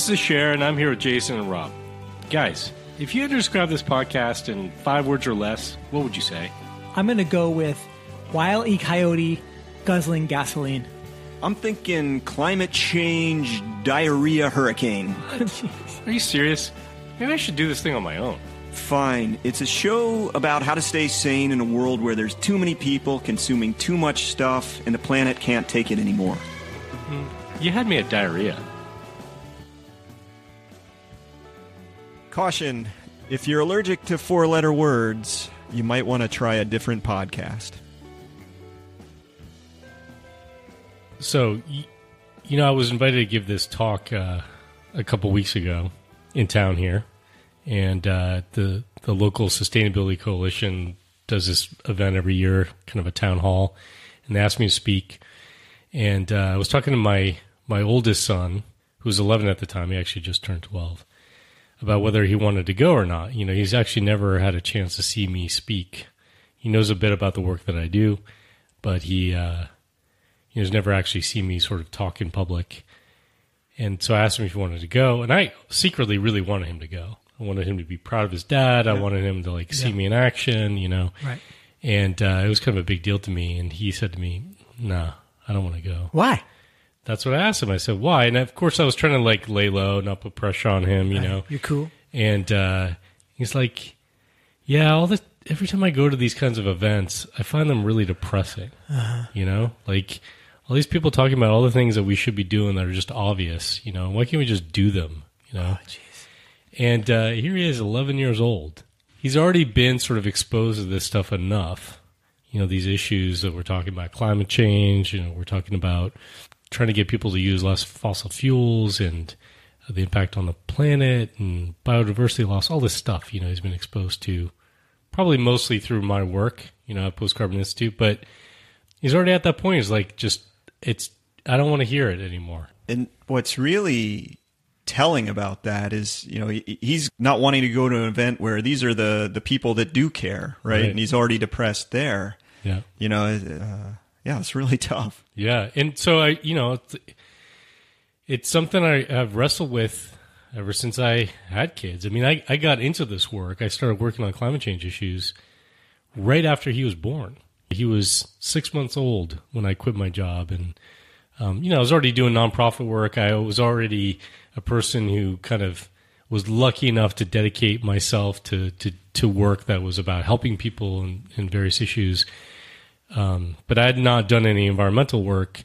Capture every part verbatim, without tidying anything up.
This is Asher, and I'm here with Jason and Rob. Guys, if you had to describe this podcast in five words or less, what would you say? I'm going to go with Wile E. Coyote guzzling gasoline. I'm thinking climate change, diarrhea, hurricane. Are you serious? Maybe I should do this thing on my own. Fine. It's a show about how to stay sane in a world where there's too many people consuming too much stuff and the planet can't take it anymore. You had me at diarrhea. Caution. If you're allergic to four-letter words, you might want to try a different podcast. So, you know, I was invited to give this talk uh, a couple weeks ago in town here. And uh, the the local sustainability coalition does this event every year, kind of a town hall, and they asked me to speak. And uh, I was talking to my my oldest son, who was eleven at the time. He actually just turned twelve, about whether he wanted to go or not. You know, he's actually never had a chance to see me speak. He knows a bit about the work that I do, but he uh, he's never actually seen me sort of talk in public. And so I asked him if he wanted to go, and I secretly really wanted him to go. I wanted him to be proud of his dad. Yeah. I wanted him to like see yeah. me in action, you know. Right. And uh, it was kind of a big deal to me. And he said to me, "Nah, I don't want to go." Why? That's what I asked him. I said, "Why?" And of course, I was trying to like lay low, not put pressure on him, you right. know. You're cool. And uh, he's like, "Yeah, all the every time I go to these kinds of events, I find them really depressing. Uh-huh. You know, like all these people talking about all the things that we should be doing that are just obvious. You know, why can't we just do them? You know." Oh, geez. And uh, here he is, eleven years old. He's already been sort of exposed to this stuff enough. You know, these issues that we're talking about, climate change, you know, we're talking about trying to get people to use less fossil fuels and the impact on the planet and biodiversity loss, all this stuff, you know, he's been exposed to probably mostly through my work, you know, at Post Carbon Institute. But he's already at that point. He's like, just, it's, I don't want to hear it anymore. And what's really telling about that is, you know, he, he's not wanting to go to an event where these are the the people that do care, right? right. And he's already depressed there. Yeah, you know, uh, yeah, it's really tough. Yeah, and so I, you know, it's, it's something I have wrestled with ever since I had kids. I mean, I I got into this work. I started working on climate change issues right after he was born. He was six months old when I quit my job, and um, you know, I was already doing nonprofit work. I was already a person who kind of was lucky enough to dedicate myself to to, to work that was about helping people and, and various issues. Um, but I had not done any environmental work.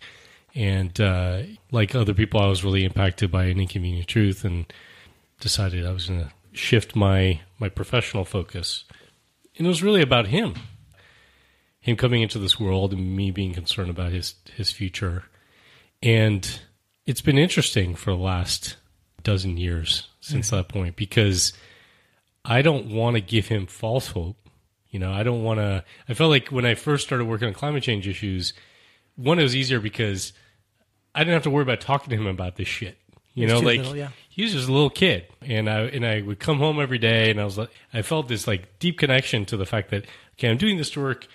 And uh, like other people, I was really impacted by An Inconvenient Truth and decided I was going to shift my, my professional focus. And it was really about him, him coming into this world and me being concerned about his, his future. And it's been interesting for the last dozen years since mm-hmm. that point, because I don't want to give him false hope. You know, I don't want to, I felt like when I first started working on climate change issues, one, it was easier because I didn't have to worry about talking to him about this shit. You know, like little, yeah. he was just a little kid, and I, and I would come home every day and I was like, I felt this like deep connection to the fact that, okay, I'm doing this work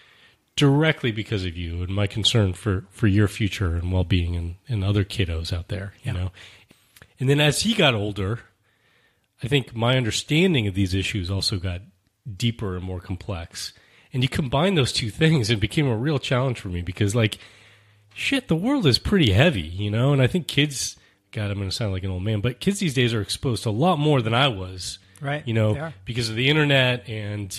directly because of you and my concern for, for your future and well-being and, and other kiddos out there, you yeah. know? And then as he got older, I think my understanding of these issues also got deeper and more complex. And you combine those two things, it became a real challenge for me because, like, shit, the world is pretty heavy, you know? And I think kids, God, I'm going to sound like an old man, but kids these days are exposed to a lot more than I was, right? You know, because of the internet and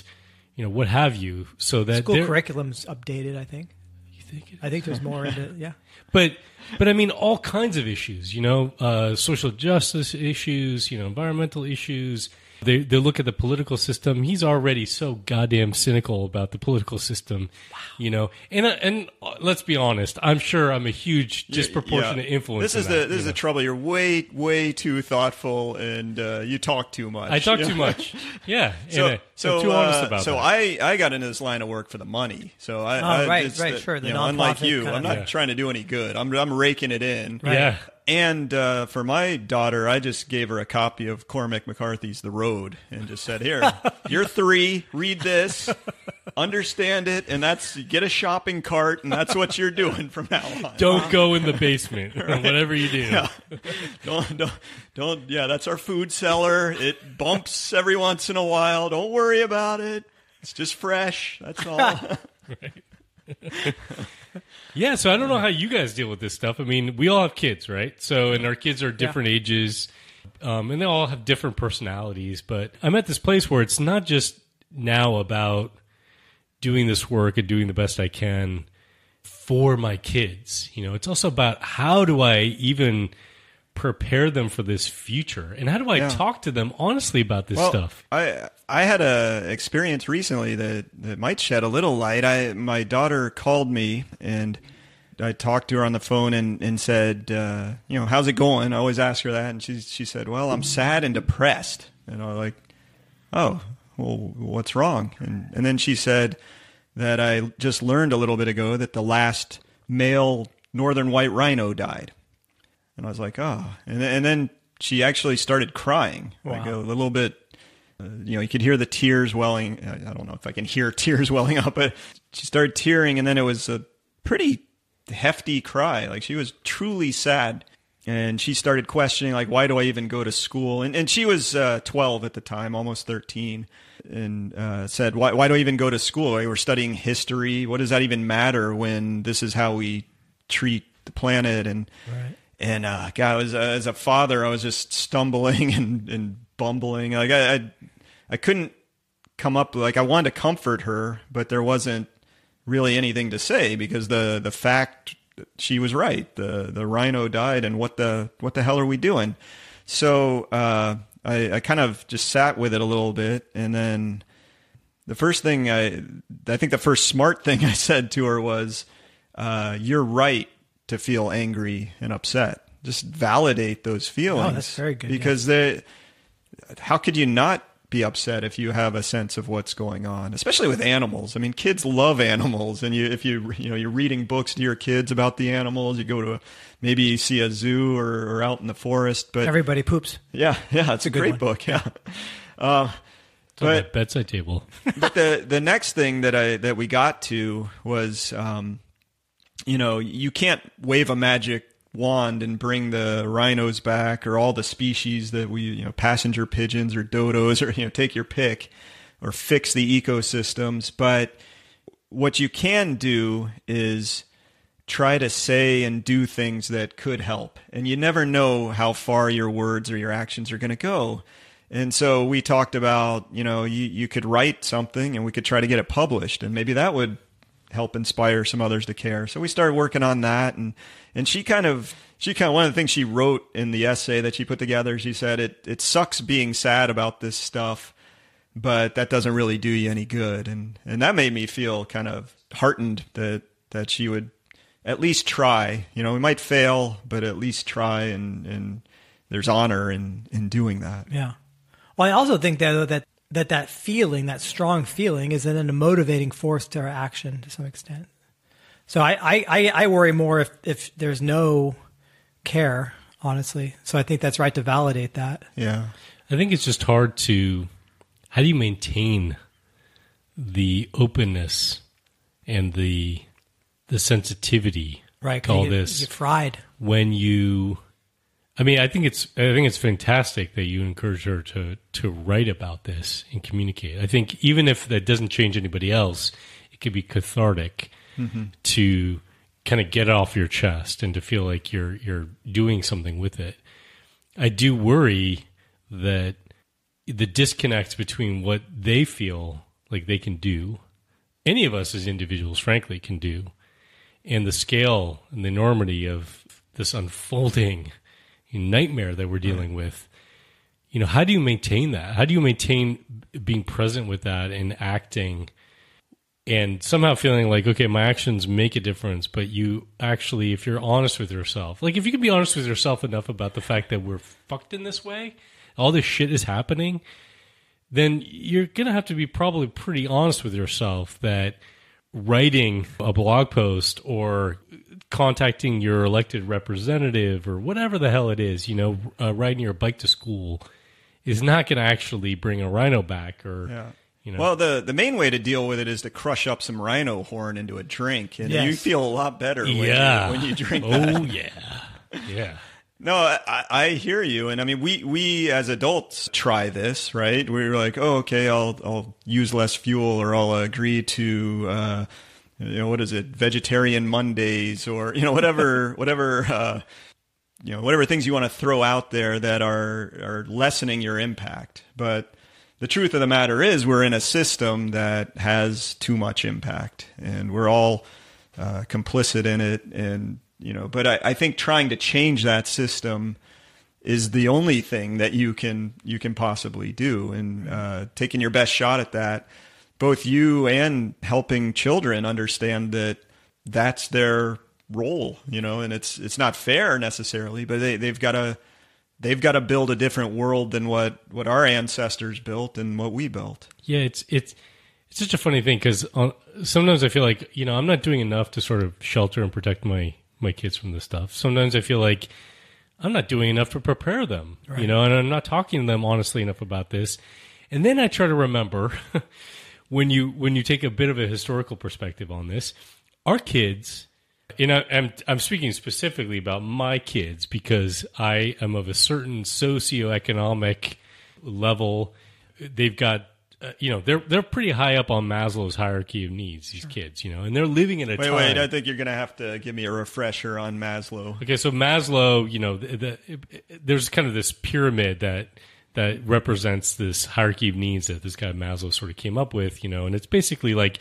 you know, what have you. So that school curriculum's updated, I think. You think? It I think there's more into it, yeah. But, but I mean, all kinds of issues, you know, uh, social justice issues, you know, environmental issues. They, they look at the political system. He's already so goddamn cynical about the political system, wow. you know. And and let's be honest, I'm sure I'm a huge disproportionate yeah. influence. This is in the that, this is know? the trouble. You're way way too thoughtful, and uh, you talk too much. I talk too much. Yeah. So and, uh, so I'm too uh, honest about so that. I I got into this line of work for the money. So I, oh, I right right the, sure. The you know, unlike you, I'm not yeah. trying to do any good. I'm I'm raking it in. Right. Yeah. and uh, for my daughter, I just gave her a copy of Cormac McCarthy's The Road and just said, here, you're three, read this, understand it, and that's get a shopping cart, and that's what you're doing from now on. Don't go in the basement right? Or whatever you do. Yeah. Don't, don't, don't, yeah, that's our food cellar. It bumps every once in a while. Don't worry about it. It's just fresh. That's all. Right. Yeah, so I don't know how you guys deal with this stuff. I mean, we all have kids, right? So, and our kids are different yeah. ages, um, and they all have different personalities. But I'm at this place where it's not just now about doing this work and doing the best I can for my kids. You know, it's also about how do I even prepare them for this future, and how do I yeah. talk to them honestly about this well, stuff? I I had a experience recently that, that might shed a little light. I my daughter called me and I talked to her on the phone and and said, uh, you know, how's it going? I always ask her that, and she she said, well, I'm sad and depressed, and I was like, oh, well, what's wrong? And and then she said that I just learned a little bit ago that the last male northern white rhino died. And I was like, oh, and, th and then she actually started crying, wow. like a little bit, uh, you know, you could hear the tears welling. I don't know if I can hear tears welling up, but she started tearing. And then it was a pretty hefty cry. Like she was truly sad. And she started questioning, like, why do I even go to school? And, and she was uh, twelve at the time, almost thirteen, and uh, said, why, why do I even go to school? We're studying history. What does that even matter when this is how we treat the planet? And right. And uh, God, I was, uh, as a father, I was just stumbling and, and bumbling. Like I, I, I couldn't come up. Like I wanted to comfort her, but there wasn't really anything to say because the the fact she was right. The the rhino died, and what the what the hell are we doing? So uh, I, I kind of just sat with it a little bit, and then the first thing I, I think the first smart thing I said to her was, uh, "You're right." To feel angry and upset, just validate those feelings. Oh, that's very good. Because yeah. they, how could you not be upset if you have a sense of what's going on, especially with animals? I mean, kids love animals, and you, if you, you know, you're reading books to your kids about the animals. You go to a, maybe you see a zoo or, or out in the forest. But Everybody Poops. Yeah, yeah, it's a, a great one. book. Yeah, uh, it's but on that bedside table. But the the next thing that I that we got to was. Um, You know, you can't wave a magic wand and bring the rhinos back or all the species that we, you know, passenger pigeons or dodos or, you know, take your pick or fix the ecosystems. But what you can do is try to say and do things that could help. And you never know how far your words or your actions are going to go. And so we talked about, you know, you, you could write something and we could try to get it published, and maybe that would help inspire some others to care. So we started working on that. And, and she kind of, she kind of, one of the things she wrote in the essay that she put together, she said, it, it sucks being sad about this stuff, but that doesn't really do you any good. And, and that made me feel kind of heartened that, that she would at least try, you know, we might fail, but at least try. And, and there's honor in, in doing that. Yeah. Well, I also think that, that, that that feeling, that strong feeling, is then a motivating force to our action to some extent. So I, I, I worry more if, if there's no care, honestly. So I think that's right to validate that. Yeah. I think it's just hard to, how do you maintain the openness and the the sensitivity right, to all you, this? You get fried. When you... I mean, I think it's I think it's fantastic that you encourage her to to write about this and communicate. I think even if that doesn't change anybody else, it could be cathartic mm-hmm. to kind of get it off your chest and to feel like you're you're doing something with it. I do worry that the disconnect between what they feel like they can do, any of us as individuals, frankly, can do, and the scale and the enormity of this unfolding nightmare that we're dealing right. with, you know, how do you maintain that? How do you maintain being present with that and acting and somehow feeling like, okay, my actions make a difference, but you actually, if you're honest with yourself, like if you can be honest with yourself enough about the fact that we're fucked in this way, all this shit is happening, then you're going to have to be probably pretty honest with yourself that writing a blog post or contacting your elected representative or whatever the hell it is, you know, uh, riding your bike to school is not going to actually bring a rhino back or, yeah. you know. Well, the, the main way to deal with it is to crush up some rhino horn into a drink, and yes. you feel a lot better when, yeah. you, when you drink that. Oh, yeah. Yeah. No, I, I hear you. And I mean, we, we as adults try this, right? We're like, oh, okay, I'll, I'll use less fuel, or I'll agree to, uh, you know, what is it? Vegetarian Mondays, or, you know, whatever, whatever, uh, you know, whatever things you want to throw out there that are, are lessening your impact. But the truth of the matter is we're in a system that has too much impact, and we're all, uh, complicit in it. And, You know, but I, I think trying to change that system is the only thing that you can you can possibly do. And uh, taking your best shot at that, both you and helping children understand that that's their role. You know, and it's it's not fair necessarily, but they they've got to they've got to build a different world than what what our ancestors built and what we built. Yeah, it's it's. It's such a funny thing, because sometimes I feel like, you know, I'm not doing enough to sort of shelter and protect my. my kids from this stuff. Sometimes I feel like I'm not doing enough to prepare them, right. you know, and I'm not talking to them honestly enough about this. And then I try to remember when you, when you take a bit of a historical perspective on this, our kids, and I, I'm, I'm speaking specifically about my kids because I am of a certain socioeconomic level. They've got, Uh, you know, they're they're pretty high up on Maslow's hierarchy of needs, these sure. kids, you know, and they're living in a wait, time. Wait, wait, I think you're going to have to give me a refresher on Maslow. Okay, so Maslow, you know, the, the, it, there's kind of this pyramid that that represents this hierarchy of needs that this guy Maslow sort of came up with, you know, and it's basically like,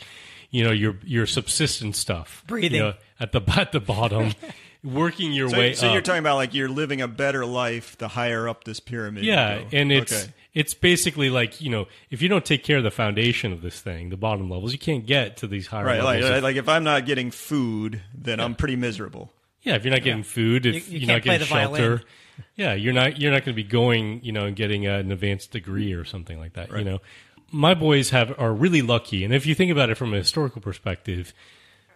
you know, your your subsistence stuff. Breathing. You know, at the, at the bottom. Working your so, way so up. So you're talking about like you're living a better life the higher up this pyramid. Yeah, you go. And it's okay. It's basically like, you know, if you don't take care of the foundation of this thing, the bottom levels, you can't get to these higher right, levels. Right, like, of, like if I'm not getting food, then yeah. I'm pretty miserable. Yeah, if you're not getting yeah. food, if you, you you're not getting shelter, violin. yeah, you're not you're not going to be going, you know, and getting a, an advanced degree or something like that. Right. You know, my boys have are really lucky, and if you think about it from a historical perspective.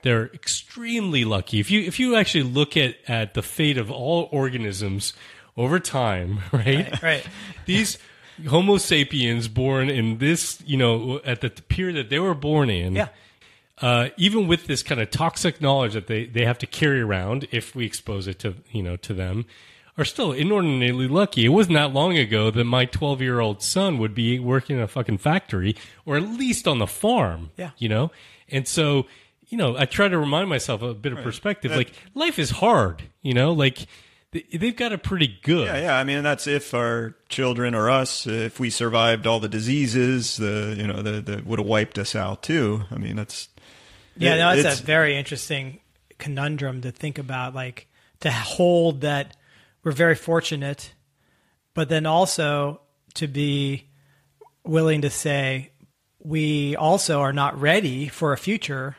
They're extremely lucky. If you if you actually look at, at the fate of all organisms over time, right? Right. right. These Homo sapiens born in this, you know, at the period that they were born in, yeah. uh, even with this kind of toxic knowledge that they, they have to carry around if we expose it to, you know, to them, are still inordinately lucky. It wasn't that long ago that my twelve-year-old son would be working in a fucking factory or at least on the farm, yeah. you know? And so... You know, I try to remind myself a bit of perspective. Right. That, like, life is hard, you know? Like, they, they've got it pretty good. Yeah, yeah. I mean, that's if our children or us, if we survived all the diseases, the you know, that would have wiped us out, too. I mean, that's... Yeah, it, no, that's a very interesting conundrum to think about, like, to hold that we're very fortunate, but then also to be willing to say we also are not ready for a future...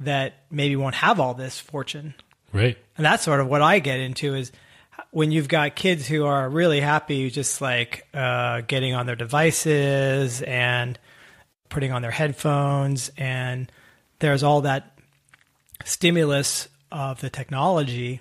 that maybe won't have all this fortune. Right. And that's sort of what I get into is when you've got kids who are really happy, just like uh, getting on their devices and putting on their headphones. And there's all that stimulus of the technology.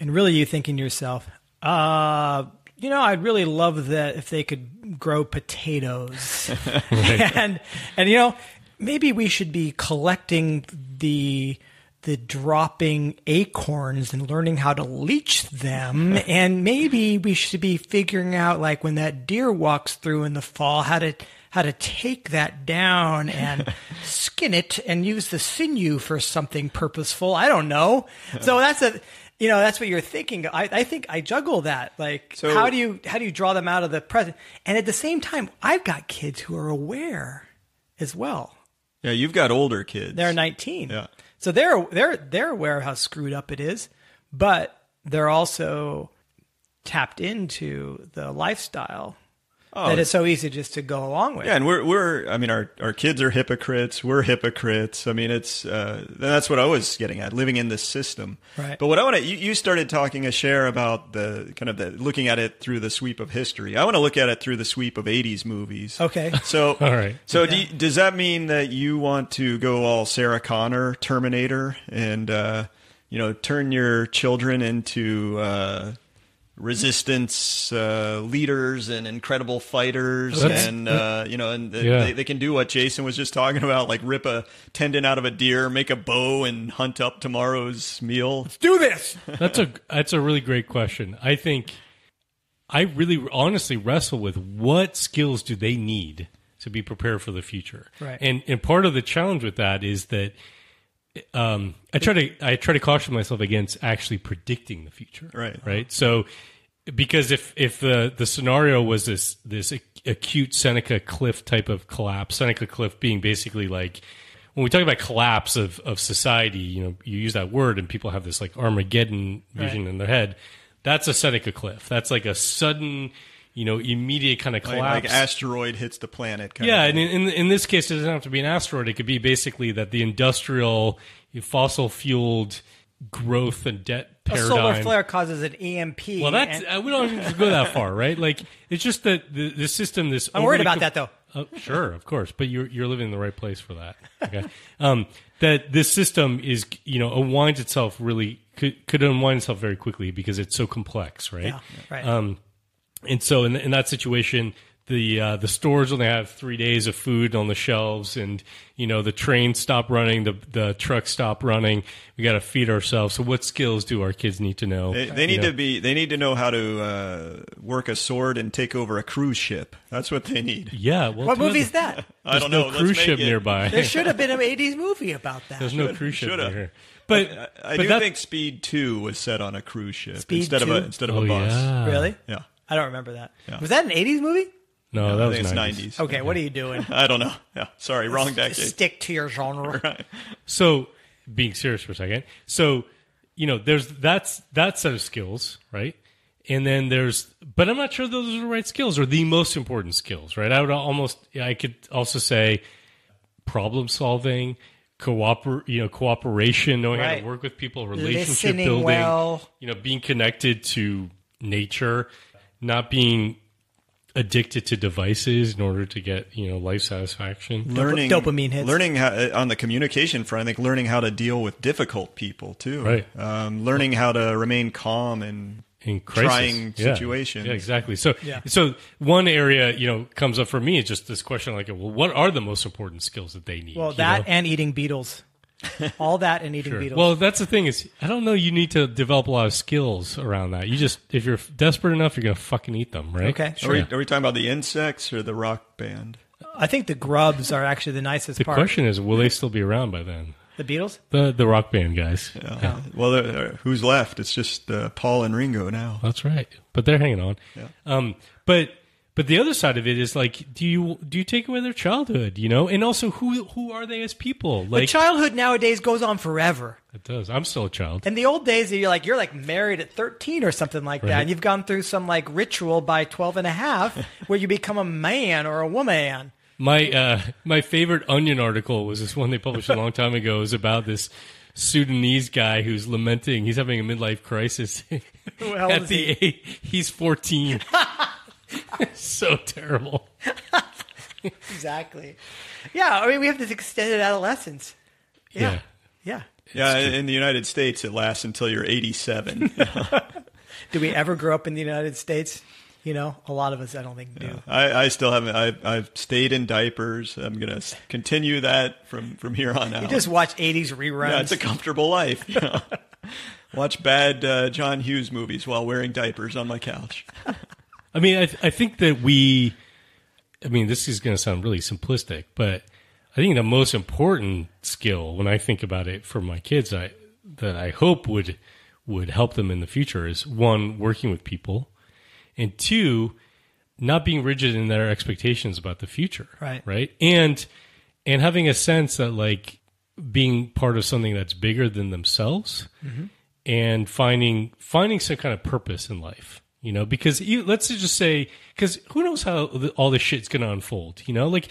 And really you thinking to yourself, uh, you know, I'd really love that if they could grow potatoes. Right. And, and, you know, maybe we should be collecting the the dropping acorns and learning how to leech them. And maybe we should be figuring out, like, when that deer walks through in the fall, how to how to take that down and skin it and use the sinew for something purposeful. I don't know. So that's a you know that's what you're thinking. I, I think I juggle that. Like, so, how do you how do you draw them out of the present? And at the same time, I've got kids who are aware as well. Yeah, you've got older kids. They're nineteen. Yeah. So they're they're they're aware of how screwed up it is, but they're also tapped into the lifestyle Oh, that it's so easy just to go along with. Yeah, and we're we're I mean our our kids are hypocrites. We're hypocrites. I mean it's uh, that's what I was getting at, living in this system. Right. But what I want to you, you started talking Asher about the kind of the looking at it through the sweep of history. I want to look at it through the sweep of eighties movies. Okay. So all right. So yeah. do you, does that mean that you want to go all Sarah Connor Terminator and uh, you know turn your children into uh, resistance uh, leaders and incredible fighters, that's, and uh, you know, and yeah. they, they can do what Jason was just talking about, like rip a tendon out of a deer, make a bow, and hunt up tomorrow's meal. Let's do this. That's a that's a really great question. I think I really honestly wrestle with what skills do they need to be prepared for the future, right? And and part of the challenge with that is that. Um, I try to I try to caution myself against actually predicting the future. Right. Right. So, because if if the the scenario was this this acute Seneca cliff type of collapse, Seneca cliff being basically like when we talk about collapse of of society, you know, you use that word and people have this like Armageddon vision right. in their head. That's a Seneca cliff. That's like a sudden, you know, immediate kind of collapse. Like, like asteroid hits the planet. Kind yeah, of and in, in in this case, it doesn't have to be an asteroid. It could be basically that the industrial, fossil fueled growth and debt paradigm. A solar flare causes an E M P. Well, that's and we don't have to go that far, right? Like it's just that the, the system. This I'm worried about that though. Uh, sure, of course, but you're you're living in the right place for that. Okay, um, that this system is you know unwinds itself really could could unwind itself very quickly because it's so complex, right? Yeah, right. Um, And so in, in that situation, the uh, the stores only have three days of food on the shelves, and you know the trains stop running, the the trucks stop running. We got to feed ourselves. So what skills do our kids need to know? They, they need know? to be. They need to know how to uh, work a sword and take over a cruise ship. That's what they need. Yeah. Well, what movie is that? I don't know. There's no cruise ship nearby. There should have been an eighties movie about that. There's no cruise ship here. But I, I but do that, think Speed Two was set on a cruise ship Speed instead two? of a, instead of oh, a bus. Yeah. Really? Yeah. I don't remember that. Yeah. Was that an eighties movie? No, no that I was think nineties. It's nineties. Okay, yeah. What are you doing? I don't know. Yeah, sorry, wrong decade. Stick to your genre. Right. So, being serious for a second. So, you know, there's that's that set of skills, right? And then there's, but I'm not sure those are the right skills or the most important skills, right? I would almost, I could also say, problem solving, cooper, you know, cooperation, knowing right. how to work with people, relationship Listening building, well. you know, being connected to nature. Not being addicted to devices in order to get, you know, life satisfaction. Learning dopamine hits. Learning how, on the communication front, I think learning how to deal with difficult people too. Right. Um, learning how to remain calm in in crisis. trying yeah. situations. Yeah, exactly. So, yeah. so one area you know comes up for me is just this question like, well, what are the most important skills that they need? Well, that you know? and eating beetles. All that and eating sure. beetles. Well, that's the thing is, I don't know. You need to develop a lot of skills around that. You just, if you're desperate enough, you're gonna fucking eat them, right? Okay. Sure. Are, we, are we talking about the insects or the rock band? I think the grubs are actually the nicest. The part. The question is, will they still be around by then? The Beatles? The the rock band guys. Yeah. Yeah. Well, they're, they're, who's left? It's just uh, Paul and Ringo now. That's right. But they're hanging on. Yeah. Um. But. But the other side of it is like, do you do you take away their childhood, you know? And also, who who are they as people? Like, but childhood nowadays goes on forever. It does. I'm still a child. In the old days, you're like you're like married at thirteen or something like right. that. And you've gone through some like ritual by twelve and a half where you become a man or a woman. My uh, my favorite Onion article was this one they published a long time ago. It was about this Sudanese guy who's lamenting. He's having a midlife crisis. Who the hell at is the he? Age, he's fourteen. So terrible. Exactly. Yeah, I mean, we have this extended adolescence. Yeah. Yeah. Yeah, yeah in the United States, it lasts until you're eighty-seven. Do we ever grow up in the United States? You know, a lot of us, I don't think, do. Yeah. I, I still haven't. I, I've stayed in diapers. I'm going to continue that from, from here on out. You just watch eighties reruns. Yeah, it's a comfortable life. You know? Watch bad uh, John Hughes movies while wearing diapers on my couch. I mean, I, th I think that we, I mean, this is going to sound really simplistic, but I think the most important skill when I think about it for my kids I, that I hope would, would help them in the future is one, working with people, and two, not being rigid in their expectations about the future. Right. Right. And, and having a sense that like being part of something that's bigger than themselves mm-hmm. and finding, finding some kind of purpose in life. you know, because you, let's just say, because who knows how all this shit's going to unfold, you know, like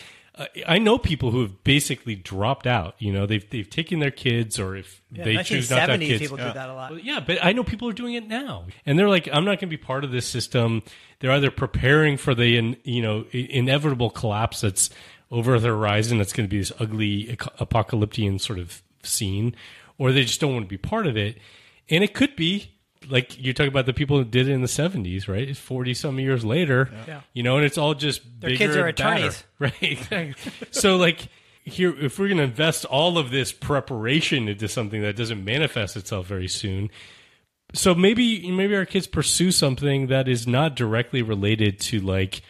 I know people who have basically dropped out, you know, they've, they've taken their kids, or if yeah, they choose not to have kids. People yeah. do that a lot. Yeah. But I know people are doing it now, and they're like, I'm not going to be part of this system. They're either preparing for the, you know, inevitable collapse that's over the horizon. That's going to be this ugly apocalyptic sort of scene, or they just don't want to be part of it. And it could be, like you talk about the people who did it in the seventies, right? It's forty some years later, yeah. you know, and it's all just their bigger, kids are attorneys, badder, right? Exactly. So, like here, if we're going to invest all of this preparation into something that doesn't manifest itself very soon, so maybe maybe our kids pursue something that is not directly related to, like,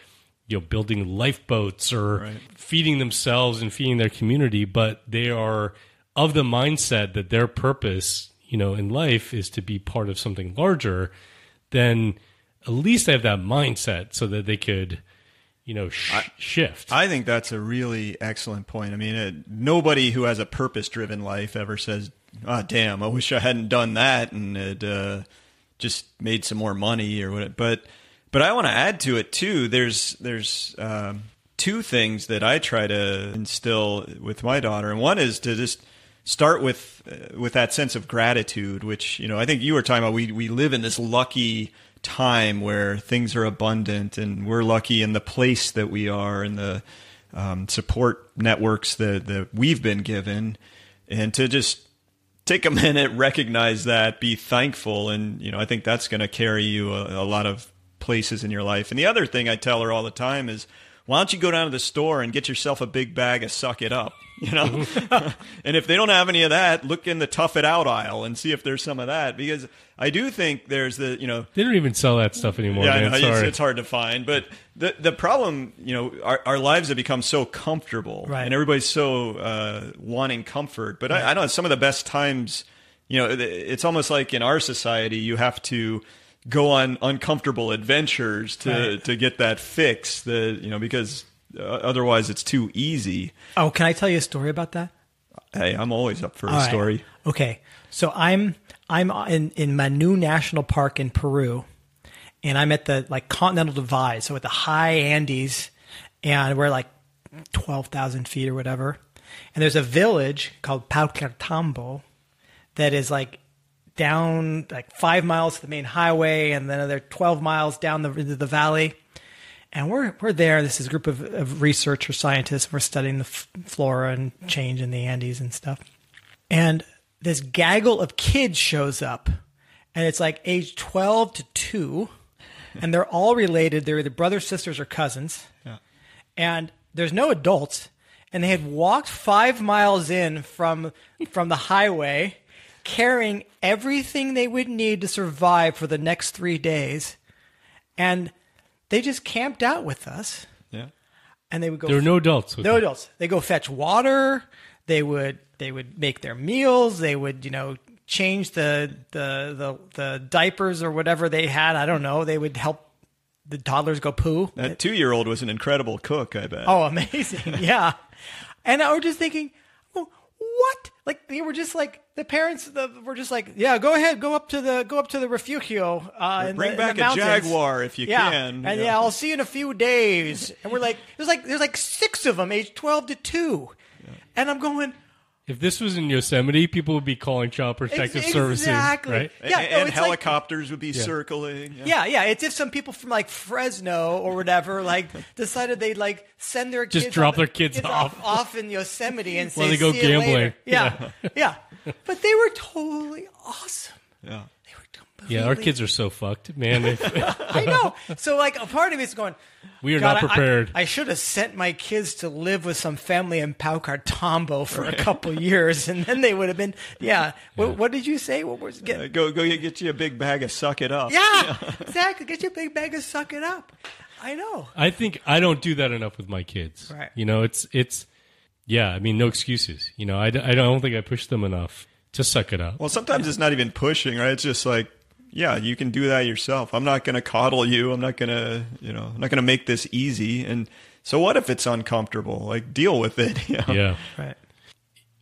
you know, building lifeboats or right. feeding themselves and feeding their community, but they are of the mindset that their purpose, you know, in life is to be part of something larger. Then at least they have that mindset so that they could, you know, sh I, shift. I think that's a really excellent point. I mean, it, nobody who has a purpose-driven life ever says, "Ah, oh, damn, I wish I hadn't done that and it uh, just made some more money or what." But, but I want to add to it too. There's there's um, two things that I try to instill with my daughter, and one is to just start with uh, with that sense of gratitude, which, you know, I think you were talking about. We we live in this lucky time where things are abundant, and we're lucky in the place that we are, and the um, support networks that that we've been given, and to just take a minute, recognize that, be thankful, and, you know, I think that's going to carry you a, a lot of places in your life. And the other thing I tell her all the time is, why don't you go down to the store and get yourself a big bag of Suck It Up, you know? And if they don't have any of that, look in the Tough It Out aisle and see if there's some of that. Because I do think there's the, you know... They don't even sell that stuff anymore, yeah, man. No, sorry. It's, it's hard to find. But the the problem, you know, our, our lives have become so comfortable. Right. And everybody's so uh, wanting comfort. But right. I, I know some of the best times, you know, it's almost like in our society, you have to go on uncomfortable adventures to, right. to get that fix, the, you know, because uh, otherwise it's too easy. Oh, can I tell you a story about that? Hey, I'm always up for All a right. story. Okay. So I'm, I'm in, in Manu National Park in Peru, and I'm at the, like, Continental Divide. So at the high Andes, and we're like twelve thousand feet or whatever. And there's a village called Paucartambo that is like down like five miles to the main highway, and then another twelve miles down the, the valley. And we're, we're there. This is a group of, of researchers, scientists. We're studying the f flora and change in the Andes and stuff. And this gaggle of kids shows up, and it's like age twelve to two, and they're all related. They're either brothers, sisters, or cousins. Yeah. And there's no adults. And they had walked five miles in from, from the highway, carrying everything they would need to survive for the next three days, and they just camped out with us. Yeah, and they would go. There were no adults. With no them. adults. They go fetch water. They would. They would make their meals. They would, you know, change the the the, the diapers or whatever they had. I don't know. They would help the toddlers go poo. That two-year-old was an incredible cook, I bet. Oh, amazing! Yeah, and I was just thinking, what? Like, they were just like, the parents the, were just like, yeah, go ahead, go up to the go up to the refugio. Uh, in bring the, back in the mountains. A jaguar if you yeah. can. And yeah. yeah, I'll see you in a few days. And we're like, there's like there's like six of them, age twelve to two, yeah. and I'm going, if this was in Yosemite, people would be calling Child Protective exactly. Services, right? Yeah, and, no, and helicopters like, would be yeah. circling. Yeah. yeah, yeah. It's if some people from like Fresno or whatever like decided they'd like send their just kids drop their kids, kids off off in Yosemite and well, say, they go see gambling. You later. Yeah, yeah, yeah. But they were totally awesome. Yeah, they were completely... yeah. Our kids are so fucked, man. They... I know. So like, a part of me is going, we are God, not prepared. I, I should have sent my kids to live with some family in Paucartambo for right. a couple years, and then they would have been, yeah. yeah. What, what did you say? What was get? Uh, go, go get you a big bag of Suck It Up. Yeah, yeah, exactly. Get you a big bag of Suck It Up. I know. I think I don't do that enough with my kids. Right. You know, it's, it's, yeah, I mean, no excuses. You know, I, I don't think I push them enough to suck it up. Well, sometimes yeah. it's not even pushing, right? It's just like, yeah, you can do that yourself. I'm not going to coddle you. I'm not going to, you know, I'm not going to make this easy. And so what if it's uncomfortable? Like, deal with it. You know? Yeah. Right.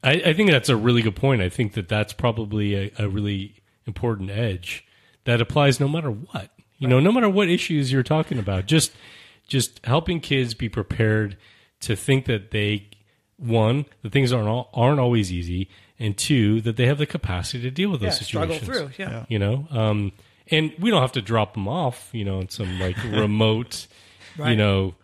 I, I think that's a really good point. I think that that's probably a, a really important edge that applies no matter what, You know, no matter what issues you're talking about, just just helping kids be prepared to think that they, one, the things aren't all, aren't always easy, and two, that they have the capacity to deal with those yeah, situations. Struggle through, yeah. yeah. You know, um, and we don't have to drop them off, you know, in some like remote, right. you know,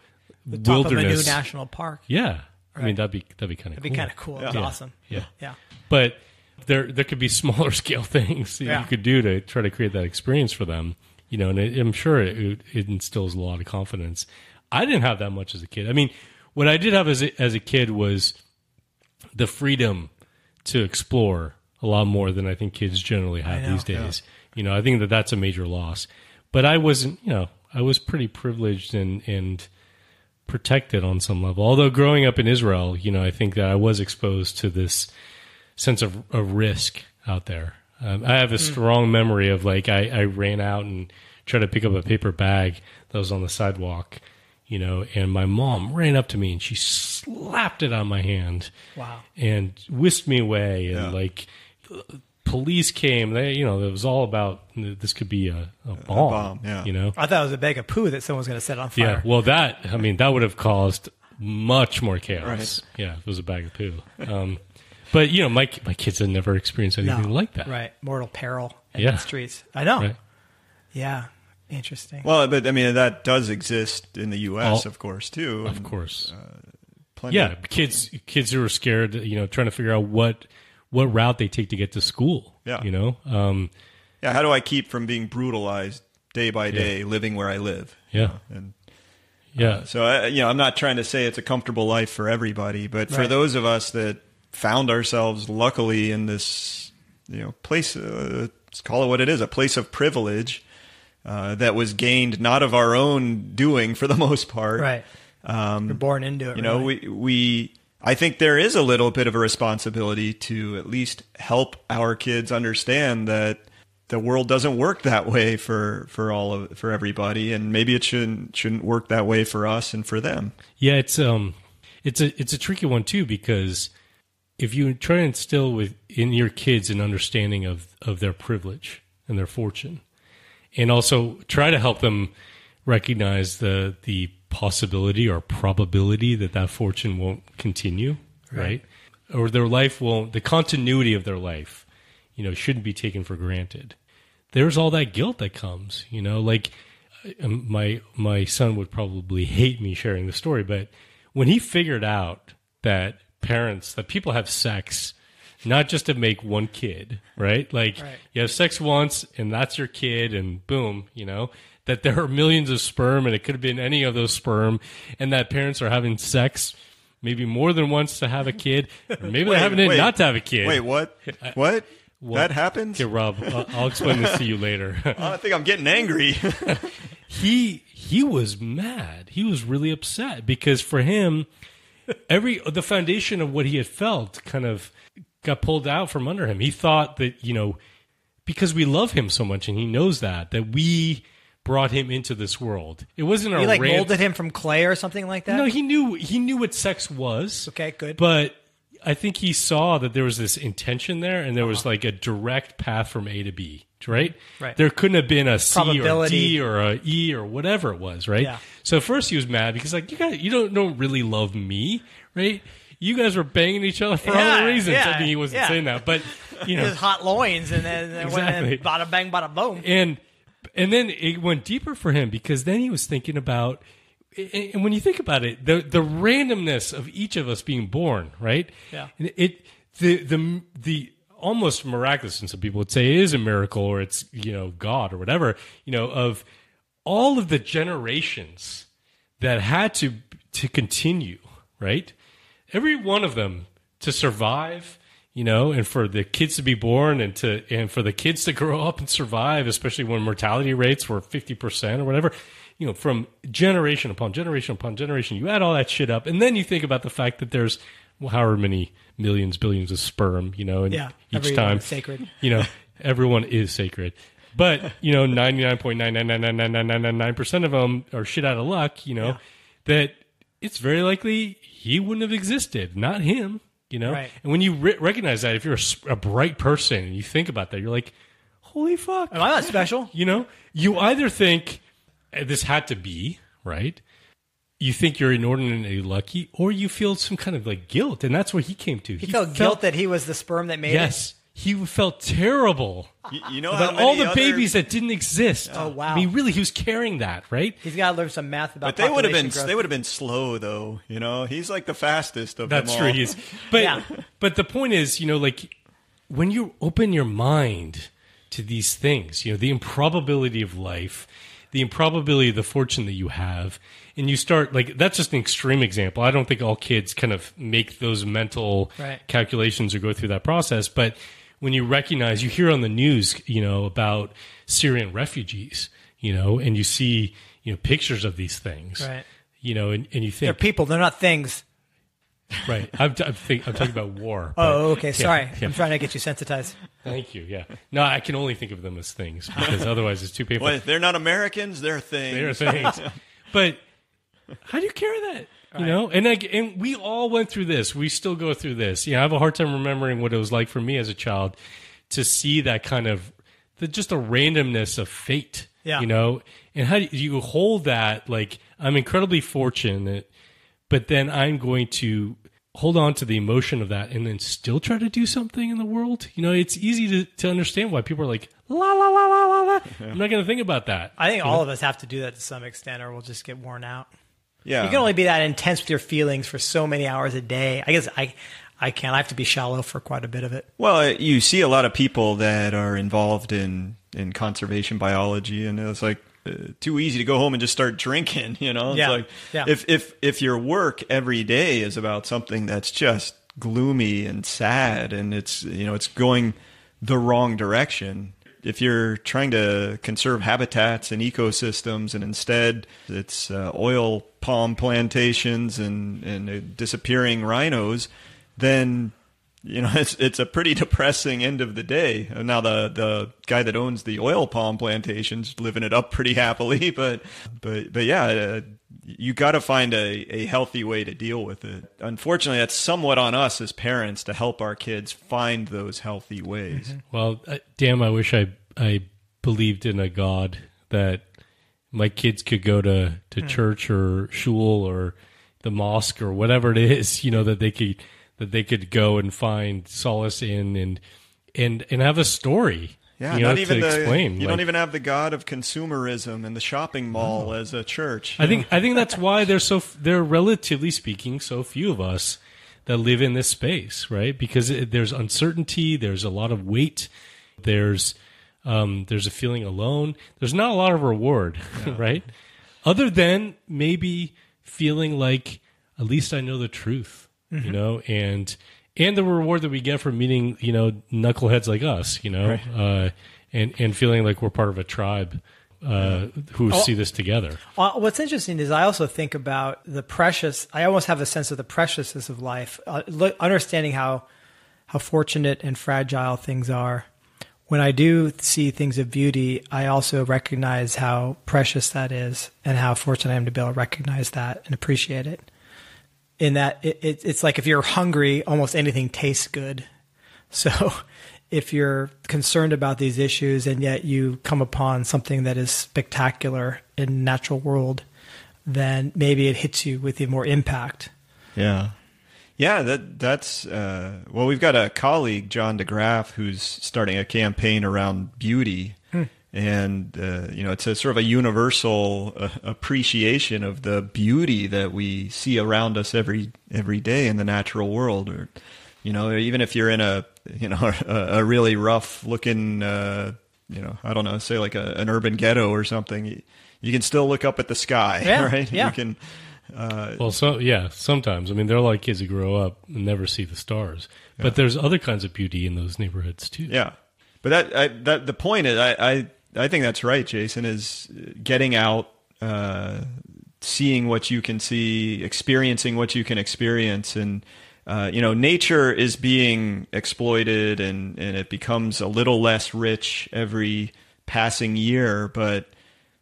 the top wilderness. Of a new national park. Yeah, right. I mean that'd be that'd be kind of cool. That'd be kind of cool. Yeah. It's yeah. awesome. Yeah. yeah, yeah. But there there could be smaller scale things that yeah. you could do to try to create that experience for them. You know, and it, I'm sure it, it instills a lot of confidence. I didn't have that much as a kid. I mean, what I did have as a, as a kid was the freedom to explore a lot more than I think kids generally have know, these days. Yeah. You know, I think that that's a major loss. But I wasn't, you know, I was pretty privileged and, and protected on some level. Although growing up in Israel, you know, I think that I was exposed to this sense of, of risk out there. Um, I have a strong memory of like I, I ran out and tried to pick up a paper bag that was on the sidewalk, you know, and my mom ran up to me and she slapped it on my hand. Wow. And whisked me away. And yeah. like police came. They, you know, it was all about this could be a, a bomb. A bomb yeah. You know, I thought it was a bag of poo that someone was going to set on fire. Yeah. Well, that I mean, that would have caused much more chaos. Right. Yeah. If it was a bag of poo. Um, But, you know, my my kids had never experienced anything no, like that. Right. Mortal peril in yeah. the streets. I know. Right. Yeah. Interesting. Well, but, I mean, that does exist in the U S, All, of course, too. Of and, course. Uh, plenty yeah. Of, kids kids who are scared, you know, trying to figure out what what route they take to get to school. Yeah. You know? Um, yeah. How do I keep from being brutalized day by day, yeah. living where I live? Yeah. You know? And yeah. Uh, so, I, you know, I'm not trying to say it's a comfortable life for everybody, but right. for those of us that found ourselves luckily in this, you know, place, uh, let's call it what it is, a place of privilege uh, that was gained not of our own doing for the most part. Right. Um, We're born into it. You know, really. we, we, I think there is a little bit of a responsibility to at least help our kids understand that the world doesn't work that way for, for all of, for everybody. And maybe it shouldn't, shouldn't work that way for us and for them. Yeah. It's, um, it's a, it's a tricky one too, because if you try to instill with in your kids an understanding of, of their privilege and their fortune, and also try to help them recognize the the possibility or probability that that fortune won't continue, right? right? Or their life won't, the continuity of their life, you know, shouldn't be taken for granted. There's all that guilt that comes, you know, like my my son would probably hate me sharing the story, but when he figured out that parents, that people have sex not just to make one kid, right? Like right. you have sex once and that's your kid and boom, you know, that there are millions of sperm and it could have been any of those sperm, and that parents are having sex maybe more than once to have a kid, or maybe wait, they're having wait, it not to have a kid. Wait, what? What? Well, that happens? Okay, Rob, I'll, I'll explain this to you later. I think I'm getting angry. he he was mad. He was really upset because for him, Every the foundation of what he had felt kind of got pulled out from under him. He thought that, you know, because we love him so much and he knows that, that we brought him into this world. It wasn't a rant. You like molded him from clay or something like that? No, he knew he knew what sex was. Okay, good. But I think he saw that there was this intention there, and there uh-huh. was like a direct path from A to B, right? Right. There couldn't have been a C or a D or a E or whatever it was, right? Yeah. So at first he was mad because like, you guys, you don't, don't really love me, right? You guys were banging each other for yeah, other reasons. Yeah, I mean, he wasn't yeah. saying that, but you know, his hot loins, and then exactly. went bada bang, bada boom, and and then it went deeper for him because then he was thinking about. And when you think about it, the the randomness of each of us being born, right? Yeah. It the the the almost miraculous, and some people would say it is a miracle, or it's, you know, God or whatever, you know, of all of the generations that had to to continue, right? Every one of them to survive, you know, and for the kids to be born, and to and for the kids to grow up and survive, especially when mortality rates were fifty percent or whatever. You know, from generation upon generation upon generation, you add all that shit up, and then you think about the fact that there's well, however many millions, billions of sperm, you know, and yeah, each time, is sacred. You know, everyone is sacred. But, you know, ninety-nine point nine nine nine nine nine nine nine nine percent of them are shit out of luck, you know, yeah. that it's very likely he wouldn't have existed, not him, you know. Right. And when you re- recognize that, if you're a, a bright person and you think about that, you're like, holy fuck. Am I not special? You know, you either think this had to be, right? You think you're inordinately lucky, or you feel some kind of like guilt. And that's where he came to. He, he felt, felt guilt that he was the sperm that made yes, it. Yes. He felt terrible you, you know about all the other... babies that didn't exist. Oh, wow. I mean, really, he was carrying that, right? He's got to learn some math about population growth. But they would have been, they would have been slow, though. You know, he's like the fastest of that's them all. That's true, he is. But, yeah. but the point is, you know, like when you open your mind to these things, you know, the improbability of life, the improbability of the fortune that you have, and you start, like, that's just an extreme example. I don't think all kids kind of make those mental right. calculations or go through that process. But when you recognize, you hear on the news, you know, about Syrian refugees, you know, and you see, you know, pictures of these things, right. you know, and, and you think. They're people, they're not things. Right. I'm, t- I'm, think- I'm talking about war. But, oh, okay. Sorry. Yeah, yeah. I'm trying to get you sensitized. Thank you. Yeah. No, I can only think of them as things because otherwise it's too painful. Well, they're not Americans. They're things. They're things. But how do you carry that? Right. You know, and I, and we all went through this. We still go through this. You know, I have a hard time remembering what it was like for me as a child to see that kind of the, just a randomness of fate. Yeah. You know, and how do you hold that? Like, I'm incredibly fortunate, but then I'm going to hold on to the emotion of that and then still try to do something in the world. You know, it's easy to, to understand why people are like, la, la, la, la, la, la. I'm not going to think about that. I think all know? of us have to do that to some extent or we'll just get worn out. Yeah. You can only be that intense with your feelings for so many hours a day. I guess I, I can't. I have to be shallow for quite a bit of it. Well, you see a lot of people that are involved in, in conservation biology, and it's like, Uh, too easy to go home and just start drinking, you know? It's yeah, like yeah. if if if your work every day is about something that's just gloomy and sad and it's, you know, it's going the wrong direction. If you're trying to conserve habitats and ecosystems and instead it's uh, oil palm plantations and and uh, disappearing rhinos, then you know, it's it's a pretty depressing end of the day. Now, the, the guy that owns the oil palm plantations living it up pretty happily, but but but yeah, uh, you got to find a, a healthy way to deal with it. Unfortunately, that's somewhat on us as parents to help our kids find those healthy ways. Mm-hmm. Well, uh, damn, I wish I I believed in a God that my kids could go to to mm-hmm. church or shul or the mosque or whatever it is, you know, that they could. That they could go and find solace in and and and have a story. Yeah, you know, not even to the, explain. You like, don't even have the God of consumerism and the shopping mall no. as a church. I know? think I think that's why there's so there relatively speaking so few of us that live in this space, right? Because it, there's uncertainty, there's a lot of weight, there's um, there's a feeling alone. There's not a lot of reward, yeah. right? Other than maybe feeling like at least I know the truth. You know, and and the reward that we get for meeting, you know, knuckleheads like us, you know, right. uh, and, and feeling like we're part of a tribe uh, who oh, see this together. Uh, what's interesting is I also think about the precious, I almost have a sense of the preciousness of life, uh, lo- understanding how how fortunate and fragile things are. When I do see things of beauty, I also recognize how precious that is and how fortunate I am to be able to recognize that and appreciate it. In that it, it, it's like if you're hungry, almost anything tastes good. So if you're concerned about these issues and yet you come upon something that is spectacular in natural world, then maybe it hits you with more impact. Yeah. Yeah, that that's uh, – well, we've got a colleague, John DeGraff, who's starting a campaign around beauty. Hmm. And, uh, you know, it's a sort of a universal uh, appreciation of the beauty that we see around us every every day in the natural world. Or, you know, even if you're in a, you know, a, a really rough looking, uh, you know, I don't know, say like a, an urban ghetto or something, you, you can still look up at the sky, yeah, right? Yeah. You can, uh, well, so, yeah, sometimes. I mean, there are a lot of kids who grow up and never see the stars. Yeah. But there's other kinds of beauty in those neighborhoods, too. Yeah. But that, I, that the point is, I... I I think that's right, Jason, is getting out, uh, seeing what you can see, experiencing what you can experience. And, uh, you know, nature is being exploited and, and it becomes a little less rich every passing year. But,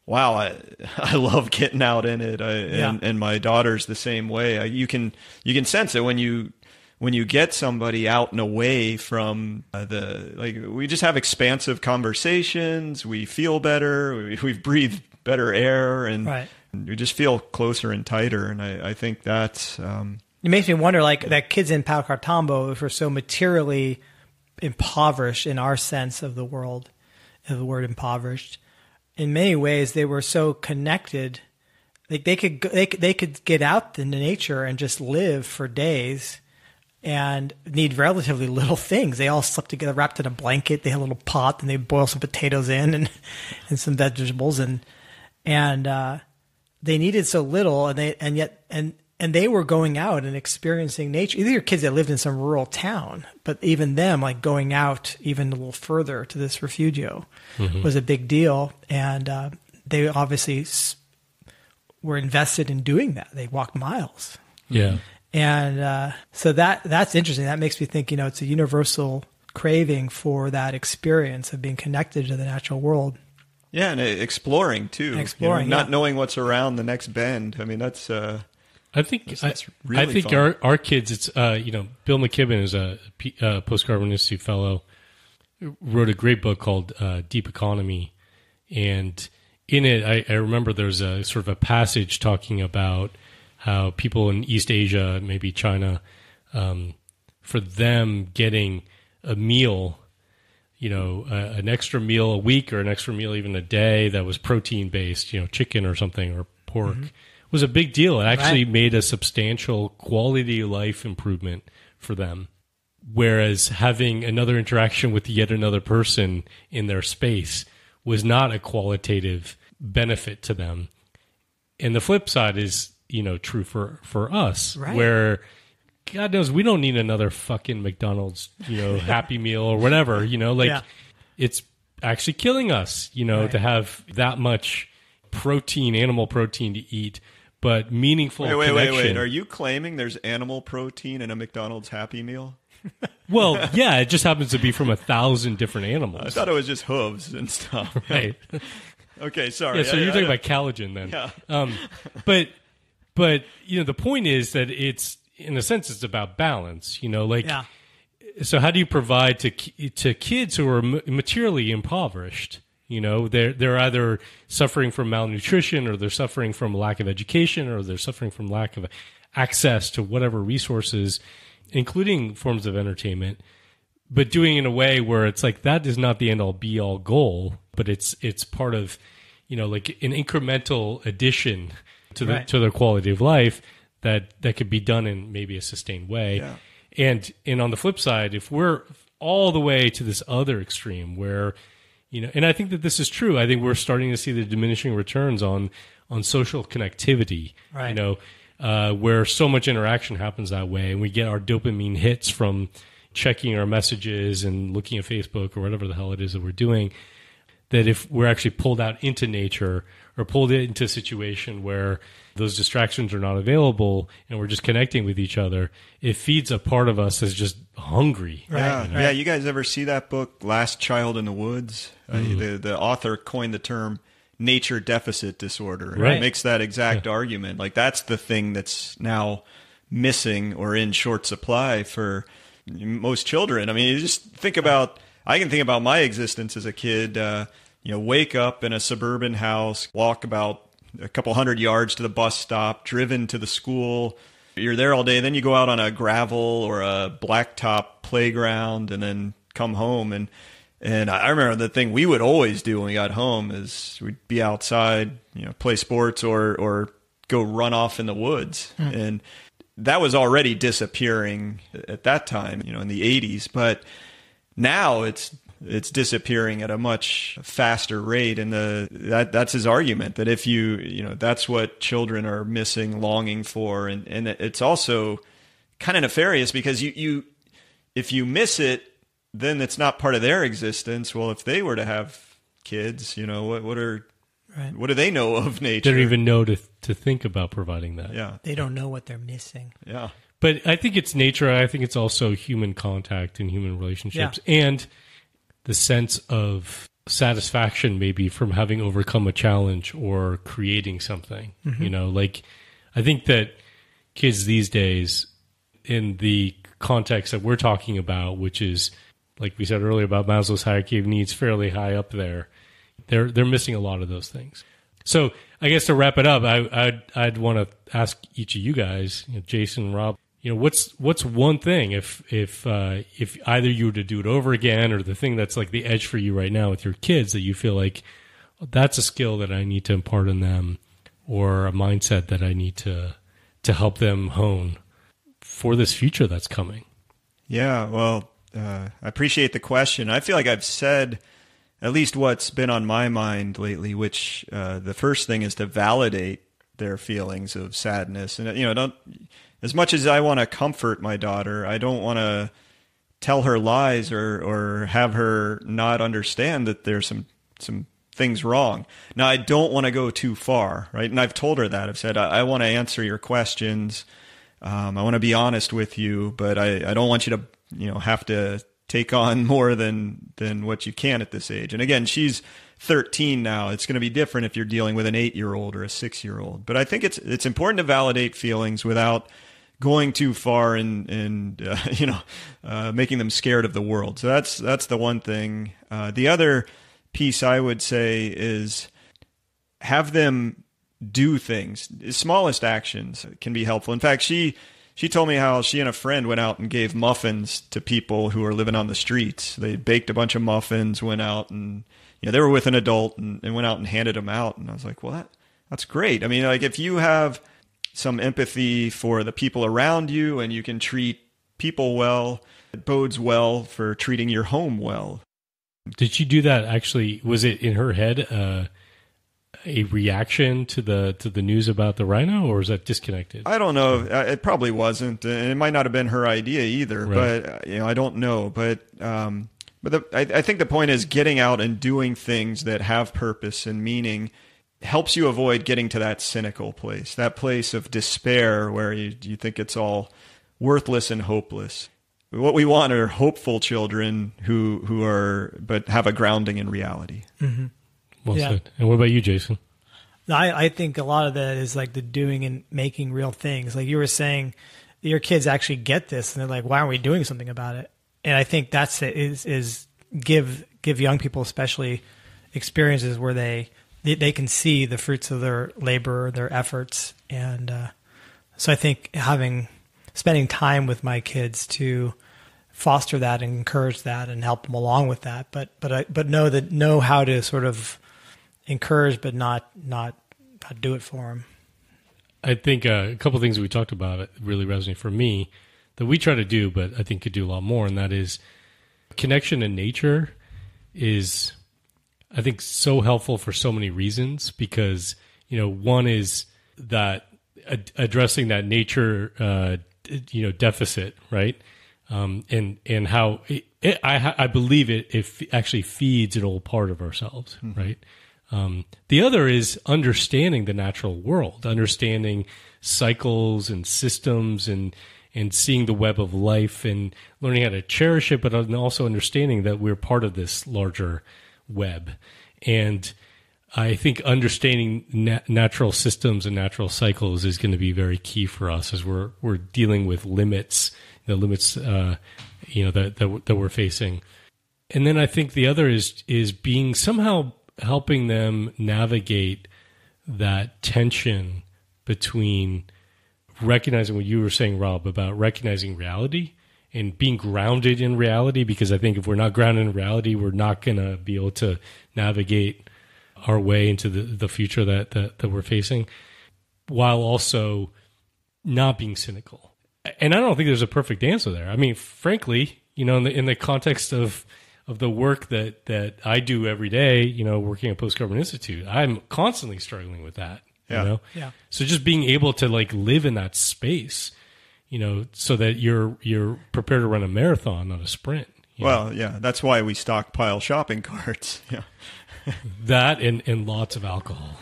wow, I, I love getting out in it. I, yeah. and, and my daughter's the same way. I, you can you can sense it when you... when you get somebody out and away from uh, the, like, we just have expansive conversations, we feel better, we, we've breathed better air, and right. we just feel closer and tighter. And I, I think that's... Um, it makes me wonder, like, that kids in Paucartambo, if we're so materially impoverished in our sense of the world, of the word impoverished, in many ways they were so connected, like they could they could, they could get out into nature and just live for days and need relatively little things. They all slept together, wrapped in a blanket. They had a little pot, and they boil some potatoes in and and some vegetables, and and uh, they needed so little, and they and yet and. And they were going out and experiencing nature. These are kids that lived in some rural town, but even them, like going out even a little further to this refugio mm-hmm. was a big deal. And uh, they obviously were invested in doing that. They walked miles. Yeah. And uh, so that that's interesting. That makes me think, you know, it's a universal craving for that experience of being connected to the natural world. Yeah, and exploring too. And exploring, you know, not yeah. knowing what's around the next bend. I mean, that's... Uh... I think that's, that's really I, I think our, our kids. It's uh, you know, Bill McKibben is a P, uh, Post Carbon Institute fellow. Wrote a great book called uh, Deep Economy, and in it, I, I remember there's a sort of a passage talking about how people in East Asia, maybe China, um, for them getting a meal, you know, uh, an extra meal a week or an extra meal even a day that was protein based, you know, chicken or something or pork. Mm-hmm. was a big deal. It actually right. made a substantial quality of life improvement for them. Whereas having another interaction with yet another person in their space was not a qualitative benefit to them. And the flip side is, you know, true for, for us, right. where God knows we don't need another fucking McDonald's, you know, Happy Meal or whatever, you know, like yeah. it's actually killing us, you know, right. to have that much protein, animal protein to eat. But meaningful wait, wait, connection. Wait, wait, wait. Are you claiming there's animal protein in a McDonald's Happy Meal? Well, yeah, it just happens to be from a thousand different animals. I thought it was just hooves and stuff. Right. Okay, sorry. Yeah, so I, you're I, talking I, about collagen then. Yeah. Um, but, but, you know, the point is that it's, in a sense, it's about balance, you know, like, yeah. so how do you provide to, to kids who are materially impoverished? You know, they're, they're either suffering from malnutrition, or they're suffering from lack of education, or they're suffering from lack of access to whatever resources, including forms of entertainment, but doing it in a way where it's like, that is not the end all be all goal, but it's, it's part of, you know, like an incremental addition to the, right. to their quality of life that, that could be done in maybe a sustained way. Yeah. And, and on the flip side, if we're all the way to this other extreme where, you know, and I think that this is true. I think we're starting to see the diminishing returns on on social connectivity, right. you know, uh, where so much interaction happens that way. And we get our dopamine hits from checking our messages and looking at Facebook or whatever the hell it is that we're doing, that if we're actually pulled out into nature or pulled into a situation where those distractions are not available and we're just connecting with each other, it feeds a part of us that's just hungry. Right. Yeah. You know? Yeah. You guys ever see that book, Last Child in the Woods? Mm. Uh, the, the author coined the term nature deficit disorder. And right. It makes that exact yeah. argument. Like, that's the thing that's now missing or in short supply for most children. I mean, you just think about... I can think about my existence as a kid, uh, you know, wake up in a suburban house, walk about a couple hundred yards to the bus stop, driven to the school. You're there all day. Then you go out on a gravel or a blacktop playground and then come home. And, and I remember the thing we would always do when we got home is we'd be outside, you know, play sports or, or go run off in the woods. Mm. And that was already disappearing at that time, you know, in the eighties. But now it's it's disappearing at a much faster rate, and the that that's his argument, that if you you know that's what children are missing, longing for, and and it's also kind of nefarious because you you if you miss it, then it's not part of their existence. Well, if they were to have kids, you know what what are right. what do they know of nature? They don't even know to to think about providing that. Yeah, they don't know what they're missing. Yeah. But I think it's nature. I think it's also human contact and human relationships, yeah. and the sense of satisfaction maybe from having overcome a challenge or creating something, mm-hmm. you know, like I think that kids these days in the context that we're talking about, which is, like we said earlier about Maslow's hierarchy of needs, fairly high up there, they're they're missing a lot of those things. So I guess to wrap it up, I, I'd, I'd want to ask each of you guys, you know, Jason, Rob, you know, what's what's one thing if if uh, if either you were to do it over again, or the thing that's like the edge for you right now with your kids that you feel like, oh, that's a skill that I need to impart in them, or a mindset that I need to to help them hone for this future that's coming? Yeah, well, uh, I appreciate the question. I feel like I've said at least what's been on my mind lately, which uh, the first thing is to validate their feelings of sadness. And, you know, don't, as much as I want to comfort my daughter, I don't want to tell her lies or, or have her not understand that there's some, some things wrong. Now, I don't want to go too far, right? And I've told her that. I've said, I, I want to answer your questions. Um, I want to be honest with you, but I, I don't want you to, you know, have to take on more than than what you can at this age. And again, she's thirteen now. It's going to be different if you're dealing with an eight-year-old or a six-year-old. But I think it's it's important to validate feelings without going too far and and uh, you know uh, making them scared of the world. So that's that's the one thing. Uh, the other piece I would say is have them do things. Smallest actions can be helpful. In fact, she. She told me how she and a friend went out and gave muffins to people who were living on the streets. They baked a bunch of muffins, went out and, you know, they were with an adult and, and went out and handed them out. And I was like, well, that, that's great. I mean, like if you have some empathy for the people around you and you can treat people well, it bodes well for treating your home well. Did she do that actually? Was it in her head uh, a reaction to the to the news about the rhino, or is that disconnected? I don't know. It probably wasn't, and it might not have been her idea either. Right. But you know, I don't know. But um, but the, I, I think the point is getting out and doing things that have purpose and meaning helps you avoid getting to that cynical place, that place of despair where you you think it's all worthless and hopeless. What we want are hopeful children who who are but have a grounding in reality. Mm-hmm. Well yeah. said. And what about you, Jason? I, I think a lot of that is like the doing and making real things. Like you were saying, your kids actually get this, and they're like, "Why aren't we doing something about it?" And I think that's it. Is is give give young people especially experiences where they they, they can see the fruits of their labor, their efforts, and uh, so I think having spending time with my kids to foster that and encourage that and help them along with that, but but I, but know that know how to sort of encourage, but not, not, not do it for them. I think uh, a couple of things we talked about it really resonate for me that we try to do, but I think could do a lot more. And that is connection in nature is, I think, so helpful for so many reasons, because, you know, one is that ad- addressing that nature, uh, d- you know, deficit, right. Um, and, and how it, it, I, I believe it, it f- actually feeds an old part of ourselves. Mm-hmm. Right. Um, the other is understanding the natural world, understanding cycles and systems and, and seeing the web of life and learning how to cherish it, but also understanding that we're part of this larger web. And I think understanding na- natural systems and natural cycles is going to be very key for us as we're, we're dealing with limits, the limits, uh, you know, that, that, that we're facing. And then I think the other is, is being somehow helping them navigate that tension between recognizing what you were saying, Rob, about recognizing reality and being grounded in reality. Because I think if we're not grounded in reality, we're not going to be able to navigate our way into the, the future that, that, that we're facing, while also not being cynical. And I don't think there's a perfect answer there. I mean, frankly, you know, in the, in the context of of the work that, that I do every day, you know, working at Post Carbon Institute, I'm constantly struggling with that, yeah. you know? Yeah. So just being able to like live in that space, you know, so that you're, you're prepared to run a marathon, not a sprint. Well, know? yeah, that's why we stockpile shopping carts. Yeah. That and, and lots of alcohol.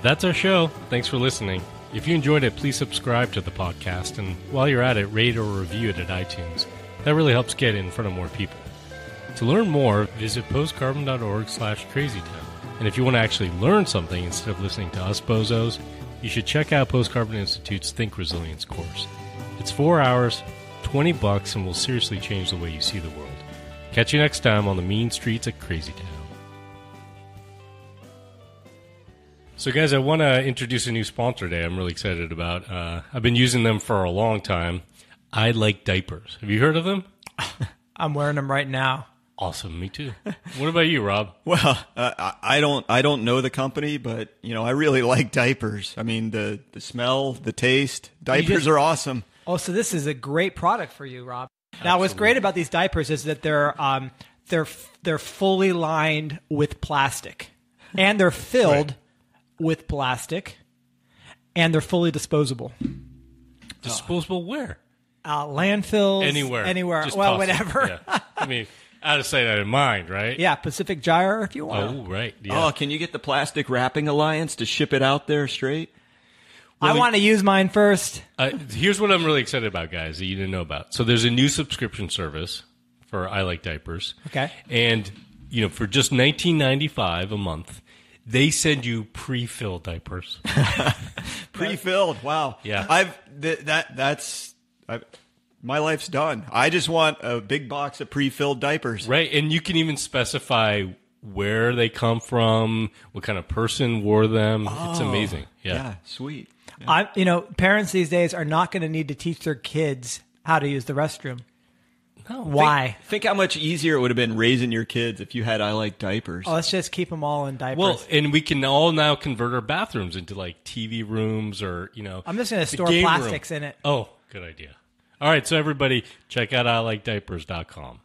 That's our show. Thanks for listening. If you enjoyed it, please subscribe to the podcast, and while you're at it, rate or review it at iTunes. That really helps get it in front of more people. To learn more, visit postcarbon dot org slash crazytown. And if you want to actually learn something instead of listening to us bozos, you should check out Post Carbon Institute's Think Resilience course. It's four hours, twenty bucks, and will seriously change the way you see the world. Catch you next time on the mean streets of Crazy Town. So guys, I want to introduce a new sponsor today I'm really excited about. Uh, I've been using them for a long time. I Like Diapers. Have you heard of them? I'm wearing them right now. Awesome, me too. What about you, Rob? Well, uh, I don't, I don't know the company, but you know, I really like diapers. I mean, the the smell, the taste. Diapers are awesome. Oh, so this is a great product for you, Rob. Absolutely. Now, what's great about these diapers is that they're um they're they're fully lined with plastic, and they're filled right. with plastic, and they're fully disposable. Disposable where? Uh, landfills, anywhere, anywhere. Just well, whatever. Yeah. I mean. Out of sight, out of mind, right? Yeah, Pacific Gyre if you want. Oh, right. Yeah. Oh, can you get the Plastic Wrapping Alliance to ship it out there straight? Well, I want to use mine first. Uh, here's what I'm really excited about, guys, that you didn't know about. So there's a new subscription service for I Like Diapers. Okay. And, you know, for just nineteen ninety-five a month, they send you pre-filled diapers. Pre-filled. Wow. Yeah. I've th that that's I've my life's done. I just want a big box of pre-filled diapers. Right, and you can even specify where they come from, what kind of person wore them. Oh, it's amazing. Yeah, yeah, sweet. Yeah. I, you know, parents these days are not going to need to teach their kids how to use the restroom. No. Why? Think, think how much easier it would have been raising your kids if you had I Like Diapers. Oh, let's just keep them all in diapers. Well, and we can all now convert our bathrooms into like T V rooms or, you know. I'm just going to store plastics room. in it. Oh, good idea. All right, so everybody, check out I Like Diapers dot com.